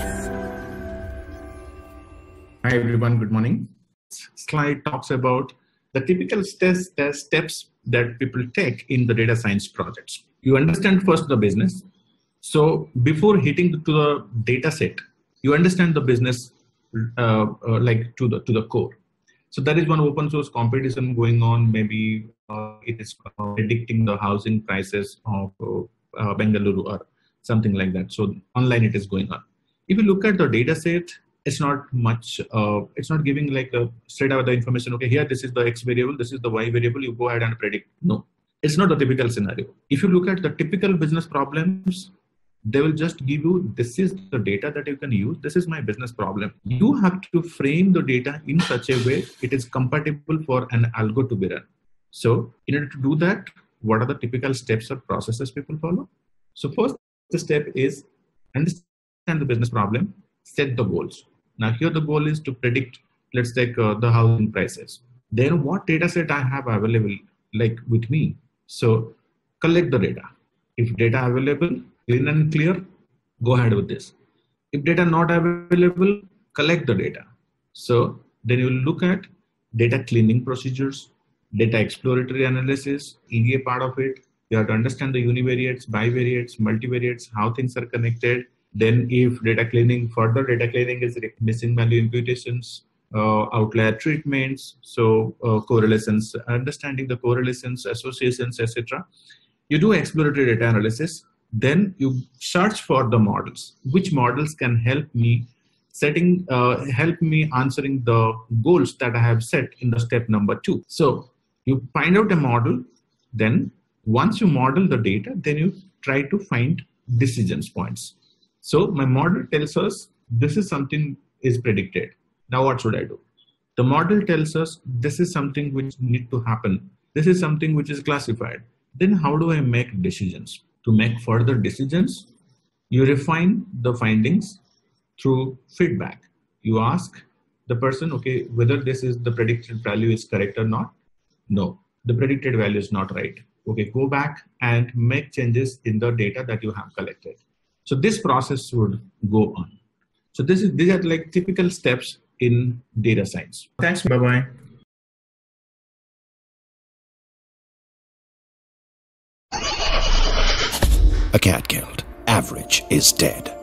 Hi everyone, good morning. This slide talks about the typical steps that people take in the data science projects. You understand first the business. So before hitting to the data set, you understand the business like to the core. So there is one open source competition going on. Maybe it is predicting the housing prices of Bengaluru or something like that. So online it is going on. If you look at the data set, it's not much. It's not giving like a straight out the information. Okay, here this is the X variable, this is the Y variable. You go ahead and predict. No, it's not the typical scenario. If you look at the typical business problems, they will just give you, this is the data that you can use. This is my business problem. You have to frame the data in such a way it is compatible for an algo to be run. So in order to do that, what are the typical steps or processes people follow? So first the step is understand the business problem, set the goals. Now here the goal is to predict, let's take the housing prices. Then what data set I have available like with me? So collect the data. If data available, clean and clear, go ahead with this. If data not available, collect the data. So then you will look at data cleaning procedures, data exploratory analysis, EDA part of it. You have to understand the univariates, bivariates, multivariates, how things are connected. Then if data cleaning, further data cleaning is missing value imputations, outlier treatments, so correlations, understanding the correlations, associations, etc. You do exploratory data analysis. Then you search for the models. Which models can help me setting, help me answering the goals that I have set in the step number 2. So you find out a model. Then once you model the data, then you try to find decisions points. So my model tells us this is something is predicted. Now what should I do? The model tells us this is something which need to happen. This is something which is classified. Then how do I make decisions? To make further decisions, you refine the findings through feedback. You ask the person, okay, whether this is the predicted value is correct or not. No, the predicted value is not right. Okay, go back and make changes in the data that you have collected. So this process would go on. So these are like typical steps in data science. Thanks. Bye-bye. A cat killed. Average is dead.